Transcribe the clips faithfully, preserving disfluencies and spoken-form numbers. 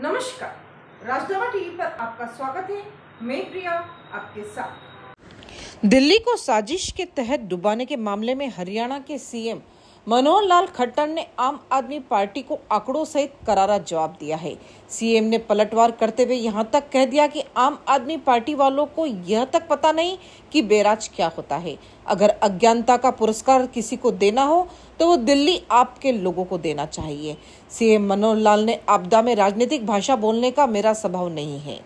नमस्कार, राजदरबार टीवी पर आपका स्वागत है। मैं प्रिया आपके साथ। दिल्ली को साजिश के तहत डुबाने के मामले में हरियाणा के सीएम मनोहर लाल खट्टर ने आम आदमी पार्टी को आंकड़ों सहित करारा जवाब दिया है। सीएम ने पलटवार करते हुए यहां तक कह दिया कि आम आदमी पार्टी वालों को यह तक पता नहीं कि बैराज क्या होता है। अगर अज्ञानता का पुरस्कार किसी को देना हो तो वो दिल्ली आपके लोगों को देना चाहिए। सीएम मनोहर लाल ने आपदा में राजनीतिक भाषा बोलने का मेरा स्वभाव नहीं है,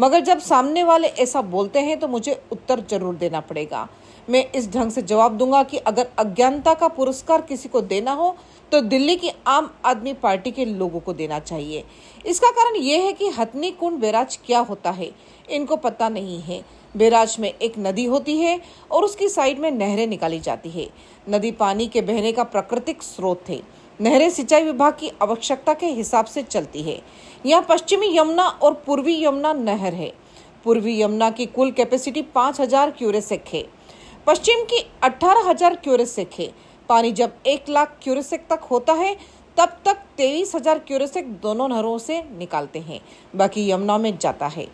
मगर जब सामने वाले ऐसा बोलते हैं तो मुझे उत्तर जरूर देना पड़ेगा। मैं इस ढंग से जवाब दूंगा कि अगर अज्ञानता का पुरस्कार किसी को देना हो तो दिल्ली की आम आदमी पार्टी के लोगों को देना चाहिए। इसका कारण यह है कि हथनी कुंड बैराज क्या होता है इनको पता नहीं है। बैराज में एक नदी होती है और उसकी साइड में नहरें निकाली जाती है। नदी पानी के बहने का प्राकृतिक स्रोत है। नहरें सिंचाई विभाग की आवश्यकता के हिसाब से चलती है। यहाँ पश्चिमी यमुना और पूर्वी यमुना नहर है। पूर्वी यमुना की कुल कैपेसिटी पाँच हजार क्यूसेक है, पश्चिम की अठारह हजार क्यूसेक है। पानी जब एक लाख क्यूसेक तक होता है तब तक तेईस हजार क्यूसेक दोनों नहरों से निकालते हैं, बाकी यमुना में जाता है।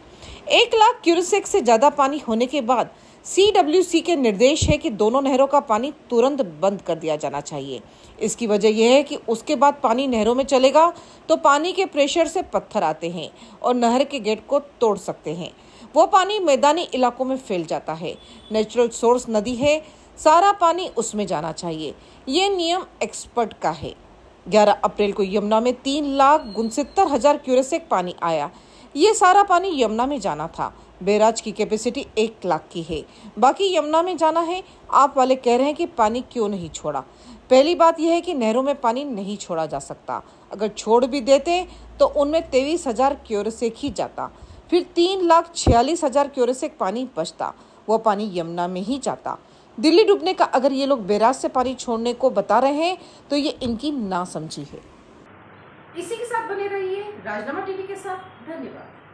एक लाख क्यूसेक से ज़्यादा पानी होने के बाद सी डब्ल्यू सी के निर्देश है कि दोनों नहरों का पानी तुरंत बंद कर दिया जाना चाहिए। इसकी वजह यह है कि उसके बाद पानी नहरों में चलेगा तो पानी के प्रेशर से पत्थर आते हैं और नहर के गेट को तोड़ सकते हैं। वो पानी मैदानी इलाकों में फैल जाता है। नेचुरल सोर्स नदी है, सारा पानी उसमें जाना चाहिए। ये नियम एक्सपर्ट का है। ग्यारह अप्रैल को यमुना में तीन लाख उनसत्तर हजार क्यूसेक पानी आया। ये सारा पानी यमुना में जाना था। बैराज की कैपेसिटी एक लाख की है, बाकी यमुना में जाना है। आप वाले कह रहे हैं कि पानी क्यों नहीं छोड़ा। पहली बात यह है कि नहरों में पानी नहीं छोड़ा जा सकता। अगर छोड़ भी देते तो उनमें तेईस हजार क्यूसेक ही जाता, फिर तीन लाख छियालीस हजार क्यूसेक पानी बचता, वह पानी यमुना में ही जाता। दिल्ली डूबने का अगर ये लोग बैराज से पानी छोड़ने को बता रहे हैं तो ये इनकी नासमझी है। इसी के साथ बने रहिए राजनामा टीवी के साथ। धन्यवाद।